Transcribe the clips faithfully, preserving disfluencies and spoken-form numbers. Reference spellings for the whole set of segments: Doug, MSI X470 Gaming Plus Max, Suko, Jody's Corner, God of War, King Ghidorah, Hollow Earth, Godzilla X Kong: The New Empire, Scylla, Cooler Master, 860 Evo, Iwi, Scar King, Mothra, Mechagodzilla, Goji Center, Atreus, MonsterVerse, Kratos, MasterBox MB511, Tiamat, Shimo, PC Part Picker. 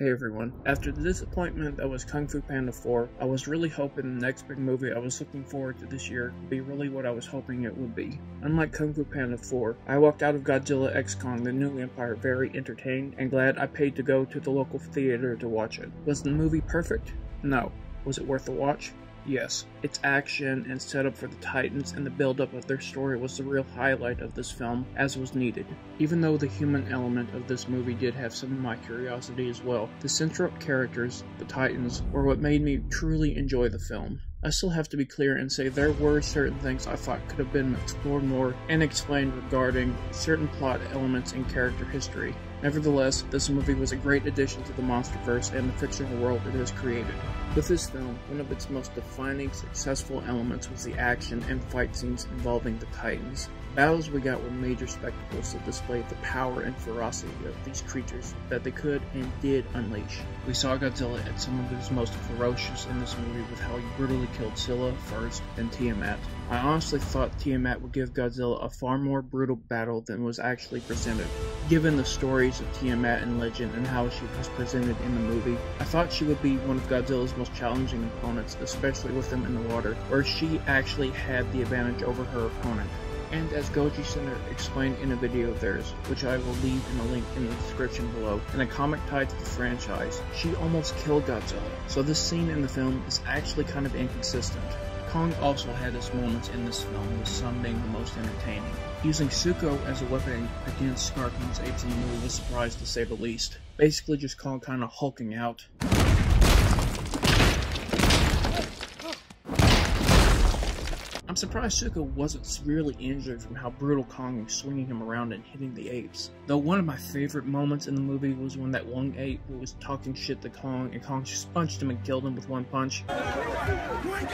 Hey everyone, after the disappointment that was Kung Fu Panda four, I was really hoping the next big movie I was looking forward to this year would be really what I was hoping it would be. Unlike Kung Fu Panda four, I walked out of Godzilla X Kong: The New Empire very entertained and glad I paid to go to the local theater to watch it. Was the movie perfect? No. Was it worth a watch? Yes. Its action and setup for the Titans and the buildup of their story was the real highlight of this film, as was needed. Even though the human element of this movie did have some of my curiosity as well, the central characters, the Titans, were what made me truly enjoy the film. I still have to be clear and say there were certain things I thought could have been explored more and explained regarding certain plot elements and character history. Nevertheless, this movie was a great addition to the MonsterVerse and the fictional world it has created. With this film, one of its most defining, successful elements was the action and fight scenes involving the Titans. Battles we got were major spectacles that displayed the power and ferocity of these creatures that they could and did unleash. We saw Godzilla at some of his most ferocious in this movie with how he brutally killed Scylla first, then Tiamat. I honestly thought Tiamat would give Godzilla a far more brutal battle than was actually presented. Given the stories of Tiamat and legend and how she was presented in the movie, I thought she would be one of Godzilla's most challenging opponents, especially with them in the water, where she actually had the advantage over her opponent. And as Goji Center explained in a video of theirs, which I will leave in a link in the description below, in a comic tied to the franchise, she almost killed Godzilla, so this scene in the film is actually kind of inconsistent. Kong also had his moments in this film, with some being the most entertaining. Using Suko as a weapon against Scar King's apes in the movie was a surprise to say the least. Basically just Kong kind of hulking out. I'm surprised Suko wasn't severely injured from how brutal Kong was swinging him around and hitting the apes. Though one of my favorite moments in the movie was when that one ape who was talking shit to Kong and Kong just punched him and killed him with one punch. One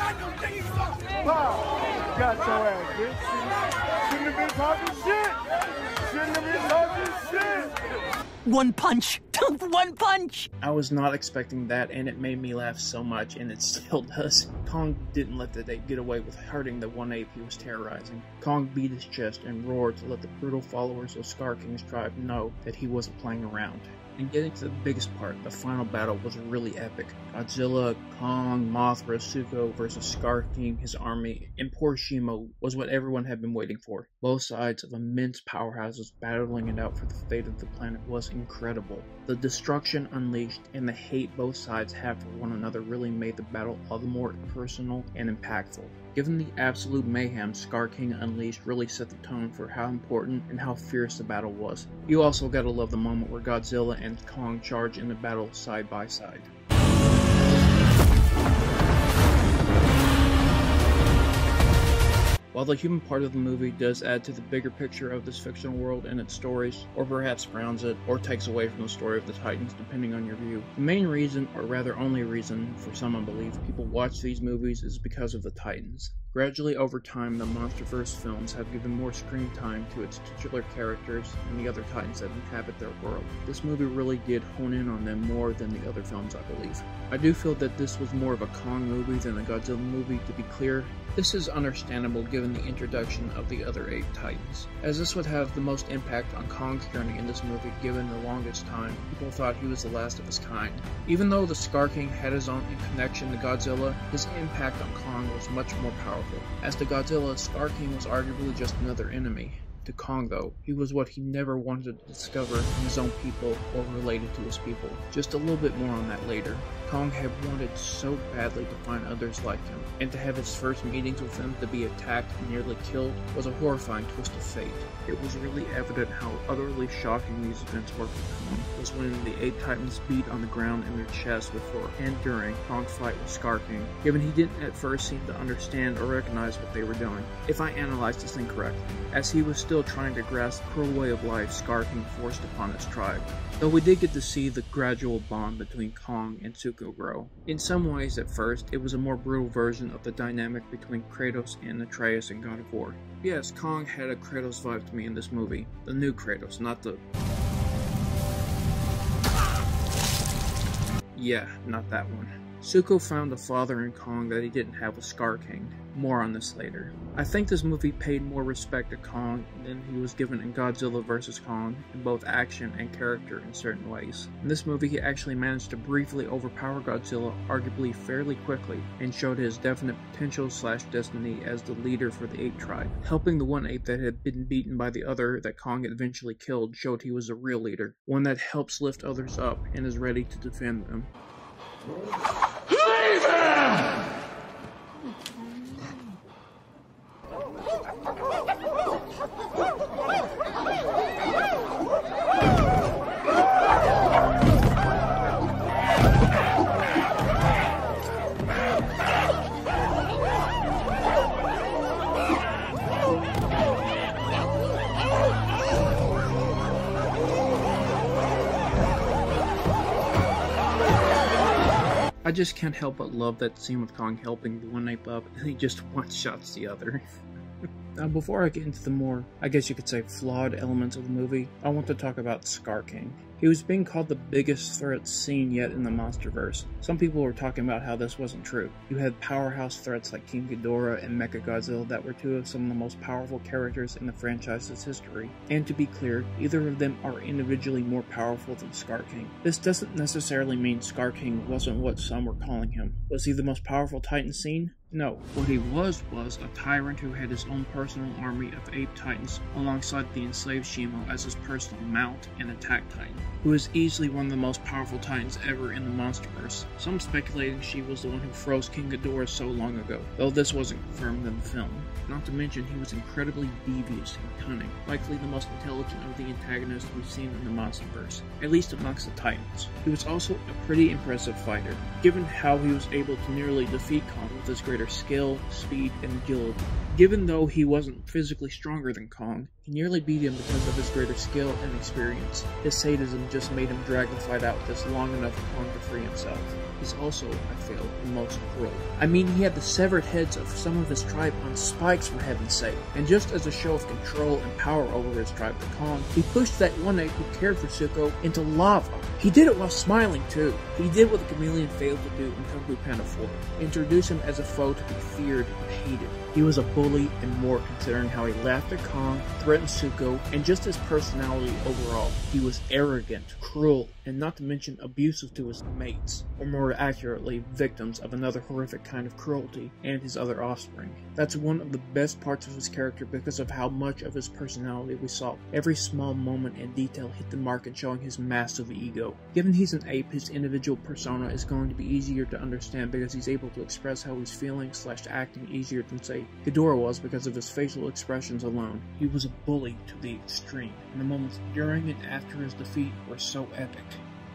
punch! One punch! I was not expecting that, and it made me laugh so much, and it still does. Kong didn't let the ape get away with hurting the one ape he was terrorizing. Kong beat his chest and roared to let the brutal followers of Scar King's tribe know that he wasn't playing around. And getting to the biggest part, the final battle was really epic. Godzilla, Kong, Mothra, Suko versus Scar King, his army, and poor Shimo was what everyone had been waiting for. Both sides of immense powerhouses battling it out for the fate of the planet was incredible. The destruction unleashed and the hate both sides have for one another really made the battle all the more personal and impactful. Given the absolute mayhem Scar King unleashed really set the tone for how important and how fierce the battle was. You also gotta love the moment where Godzilla and Kong charge in the battle side by side. While the human part of the movie does add to the bigger picture of this fictional world and its stories, or perhaps rounds it, or takes away from the story of the Titans depending on your view, the main reason, or rather only reason, for some I believe, people watch these movies is because of the Titans. Gradually over time, the MonsterVerse films have given more screen time to its titular characters and the other Titans that inhabit their world. This movie really did hone in on them more than the other films I believe. I do feel that this was more of a Kong movie than a Godzilla movie, to be clear. This is understandable given the introduction of the other eight Titans, as this would have the most impact on Kong's journey in this movie given the longest time people thought he was the last of his kind. Even though the Scar King had his own connection to Godzilla, his impact on Kong was much more powerful. As to Godzilla, Scar King was arguably just another enemy. To Kong though, he was what he never wanted to discover in his own people or related to his people. Just a little bit more on that later. Kong had wanted so badly to find others like him, and to have his first meetings with them to be attacked and nearly killed was a horrifying twist of fate. It was really evident how utterly shocking these events were for Kong was when the eight Titans beat on the ground in their chest before and during Kong's fight with Scar King, given he didn't at first seem to understand or recognize what they were doing, if I analyzed this thing correctly, as he was still trying to grasp the cruel way of life Scar King forced upon his tribe. Though we did get to see the gradual bond between Kong and Suko grow. In some ways at first, it was a more brutal version of the dynamic between Kratos and Atreus in God of War. Yes, Kong had a Kratos vibe to me in this movie. The new Kratos, not the... Yeah, not that one. Suko found a father in Kong that he didn't have with Scar King. More on this later. I think this movie paid more respect to Kong than he was given in Godzilla versus. Kong in both action and character in certain ways. In this movie he actually managed to briefly overpower Godzilla arguably fairly quickly and showed his definite potential slash destiny as the leader for the ape tribe. Helping the one ape that had been beaten by the other that Kong eventually killed showed he was a real leader. One that helps lift others up and is ready to defend them. Leave him! I just can't help but love that scene with Kong helping the one ape up and he just one-shots the other. Now before I get into the more, I guess you could say, flawed elements of the movie, I want to talk about Scar King. He was being called the biggest threat seen yet in the MonsterVerse. Some people were talking about how this wasn't true. You had powerhouse threats like King Ghidorah and Mechagodzilla that were two of some of the most powerful characters in the franchise's history. And to be clear, either of them are individually more powerful than Scar King. This doesn't necessarily mean Scar King wasn't what some were calling him. Was he the most powerful Titan seen? No. What he was was a tyrant who had his own personal army of ape titans alongside the enslaved Shimo as his personal mount and attack titan, who is easily one of the most powerful titans ever in the MonsterVerse. Some speculated she was the one who froze King Ghidorah so long ago, though this wasn't confirmed in the film. Not to mention he was incredibly devious and cunning, likely the most intelligent of the antagonists we've seen in the MonsterVerse, at least amongst the titans. He was also a pretty impressive fighter, given how he was able to nearly defeat Kong with his great skill, speed, and agility. Given though he wasn't physically stronger than Kong, he nearly beat him because of his greater skill and experience. His sadism just made him drag the fight out just long enough for Kong to free himself. He's also, I feel, the most cruel. I mean, he had the severed heads of some of his tribe on spikes, for heaven's sake, and just as a show of control and power over his tribe to Kong, he pushed that one ape who cared for Suko into lava. He did it while smiling too. He did what the chameleon failed to do in Kung Fu Panda four, introduce him as a foe to be feared and hated. He was a bully and more, considering how he laughed at Kong, threatened Suko, and just his personality overall. He was arrogant, cruel, and not to mention abusive to his mates, or more accurately, victims of another horrific kind of cruelty and his other offspring. That's one of the best parts of his character because of how much of his personality we saw. Every small moment and detail hit the mark in showing his massive ego. Given he's an ape, his individual persona is going to be easier to understand because he's able to express how he's feeling slash acting easier than, say, Ghidorah was because of his facial expressions alone. He was a bully to the extreme, and the moments during and after his defeat were so epic.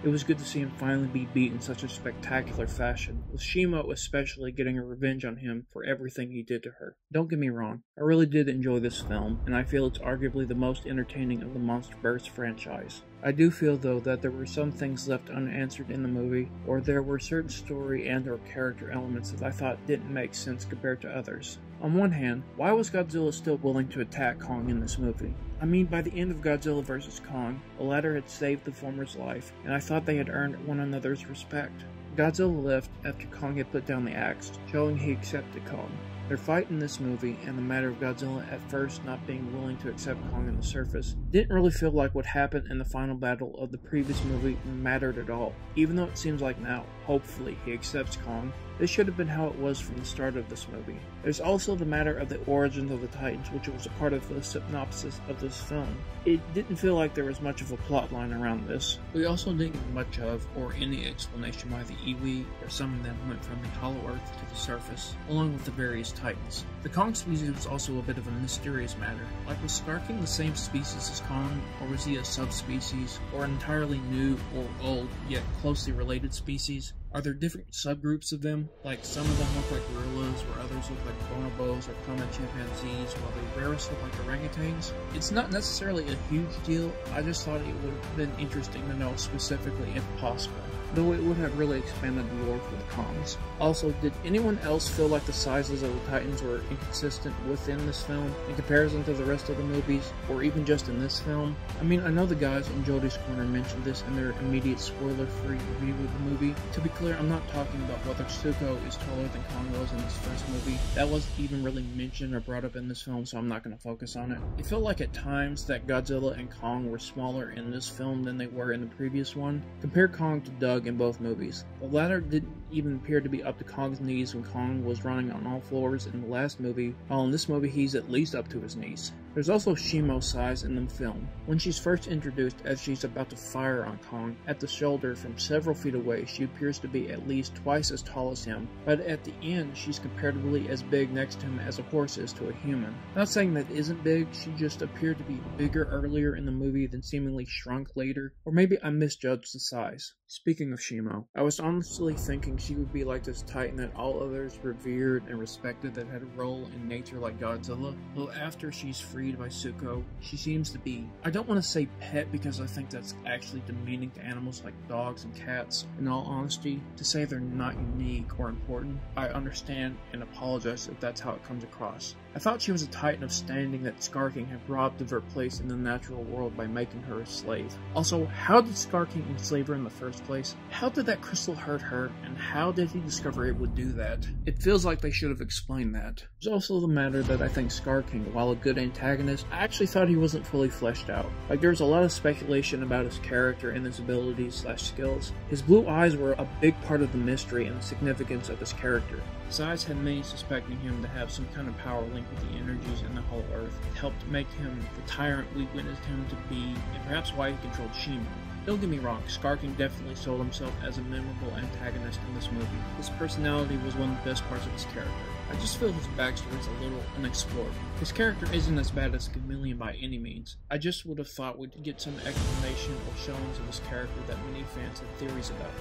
It was good to see him finally be beat in such a spectacular fashion, with Shimo especially getting a revenge on him for everything he did to her. Don't get me wrong, I really did enjoy this film, and I feel it's arguably the most entertaining of the MonsterVerse franchise. I do feel though that there were some things left unanswered in the movie, or there were certain story and or character elements that I thought didn't make sense compared to others. On one hand, why was Godzilla still willing to attack Kong in this movie? I mean, by the end of Godzilla versus. Kong, the latter had saved the former's life, and I thought they had earned one another's respect. Godzilla left after Kong had put down the axe, showing he accepted Kong. Their fight in this movie, and the matter of Godzilla at first not being willing to accept Kong on the surface, didn't really feel like what happened in the final battle of the previous movie mattered at all, even though it seems like now, hopefully, he accepts Kong. This should have been how it was from the start of this movie. There's also the matter of the origins of the Titans, which was a part of the synopsis of this film. It didn't feel like there was much of a plot line around this. We also didn't get much of, or any explanation why the Iwi, or some of them, went from the Hollow Earth to the surface, along with the various Titans. The Kong species was also a bit of a mysterious matter. Like, was Scar King the same species as Kong, or was he a subspecies, or an entirely new or old, yet closely related species? Are there different subgroups of them? Like, some of them look like gorillas, where others look like bonobos or common chimpanzees, while the rarest look like orangutans? It's not necessarily a huge deal, I just thought it would have been interesting to know specifically if possible. though it would have really expanded the lore for the cons. Also, did anyone else feel like the sizes of the Titans were inconsistent within this film, in comparison to the rest of the movies, or even just in this film? I mean, I know the guys in Jody's Corner mentioned this in their immediate spoiler-free review of the movie. To be clear, I'm not talking about whether Suko is taller than Kong was in this first movie. That wasn't even really mentioned or brought up in this film, so I'm not going to focus on it. It felt like at times that Godzilla and Kong were smaller in this film than they were in the previous one. Compare Kong to Doug in both movies. The latter didn't even appear to be up to Kong's knees when Kong was running on all floors in the last movie, while in this movie he's at least up to his knees. There's also Shimo's size in the film, when she's first introduced as she's about to fire on Kong at the shoulder from several feet away. She appears to be at least twice as tall as him, but at the end she's comparatively as big next to him as a horse is to a human. Not saying that isn't big, she just appeared to be bigger earlier in the movie then seemingly shrunk later, or maybe I misjudged the size. Speaking of Shimo, I was honestly thinking she would be like this titan that all others revered and respected that had a role in nature like Godzilla, though after she's freed by Suko, she seems to be, I don't want to say pet because I think that's actually demeaning to animals like dogs and cats. In all honesty, to say they're not unique or important, I understand and apologize if that's how it comes across. I thought she was a titan of standing that Scar King had robbed of her place in the natural world by making her a slave. Also, how did Scar King enslave her in the first place? How did that crystal hurt her, and how did he discover it would do that? It feels like they should have explained that. There's also the matter that I think Scar King, while a good antagonist, I actually thought he wasn't fully fleshed out. Like, there was a lot of speculation about his character and his abilities slash skills. His blue eyes were a big part of the mystery and the significance of his character. His eyes had many suspecting him to have some kind of power link with the energies in the Hollow Earth. It helped make him the tyrant we witnessed him to be, and perhaps why he controlled Shimo. Don't get me wrong, Scar King definitely sold himself as a memorable antagonist in this movie. His personality was one of the best parts of his character. I just feel his backstory is a little unexplored. His character isn't as bad as Chameleon by any means. I just would have thought we'd get some explanation or showings of his character that many fans have theories about.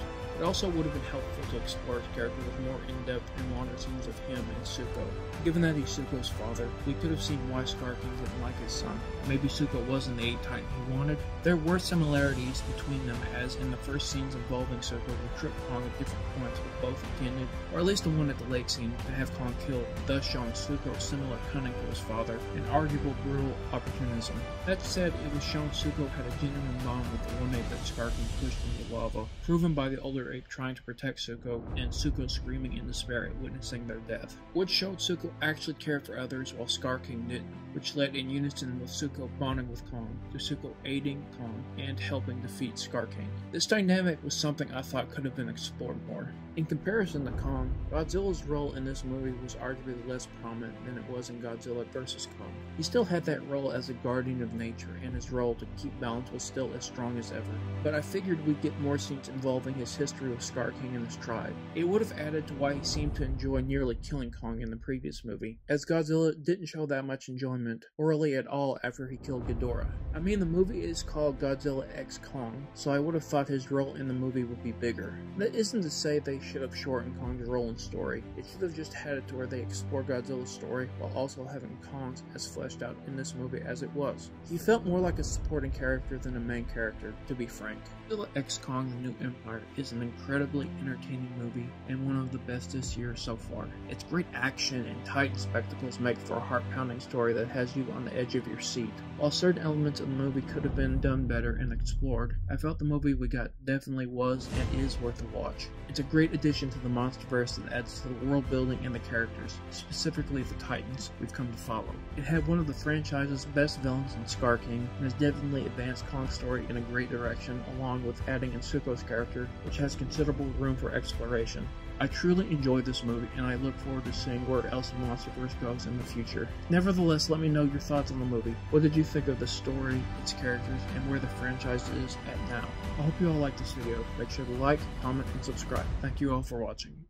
It also would have been helpful to explore his character with more in-depth and longer scenes of him and Suko. Given that he's Suko's father, we could have seen why Scar King didn't like his son. Maybe Suko wasn't the eight titan he wanted. There were similarities between them, as in the first scenes involving Suko would trip Kong at different points with both intended, or at least the one at the lake scene, to have Kong killed, thus showing Suko similar cunning to his father and arguable brutal opportunism. That said, it was shown Suko had a genuine bond with the one ape that Scar King pushed into lava, proven by the older ape trying to protect Suko and Suko screaming in despair at witnessing their death, which showed Suko actually cared for others while Scar King didn't, which led in unison with Suko bonding with Kong, to Suko aiding Kong and helping defeat Scar King. This dynamic was something I thought could have been explored more. In comparison to Kong, Godzilla's role in this movie was arguably less prominent than it was in Godzilla versus Kong. He still had that role as a guardian of nature, and his role to keep balance was still as strong as ever, but I figured we'd get more scenes involving his history with Scar King and his tribe. It would have added to why he seemed to enjoy nearly killing Kong in the previous movie, as Godzilla didn't show that much enjoyment, or really at all, after he killed Ghidorah. I mean, the movie is called Godzilla X Kong, so I would have thought his role in the movie would be bigger. That isn't to say they should have shortened Kong's role and story. It should have just had it to where they explore Godzilla's story while also having Kong's as fleshed out in this movie as it was. He felt more like a supporting character than a main character, to be frank. Godzilla X Kong: The New Empire is an incredibly entertaining movie and one of the best this year so far. Its great action and tight spectacles make for a heart-pounding story that has you on the edge of your seat. While certain elements of the movie could have been done better and explored, I felt the movie we got definitely was and is worth a watch. It's a great addition to the MonsterVerse that adds to the world building and the characters, specifically the Titans we've come to follow. It had one of the franchise's best villains in Scar King, and has definitely advanced Kong's story in a great direction, along with adding in Suko's character, which has considerable room for exploration. I truly enjoyed this movie, and I look forward to seeing where else MonsterVerse goes in the future. Nevertheless, let me know your thoughts on the movie. What did you think of the story, its characters, and where the franchise is at now? I hope you all liked this video. Make sure to like, comment, and subscribe. Thank you all for watching.